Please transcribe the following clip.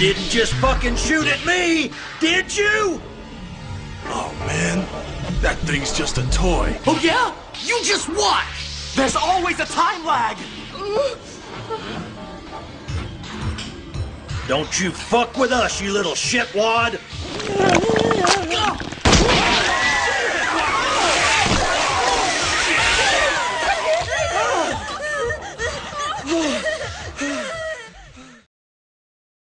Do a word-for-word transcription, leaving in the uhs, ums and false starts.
Didn't just fucking shoot at me, did you? Oh, man. That thing's just a toy. Oh, yeah? You just watch. There's always a time lag. Don't you fuck with us, you little shitwad.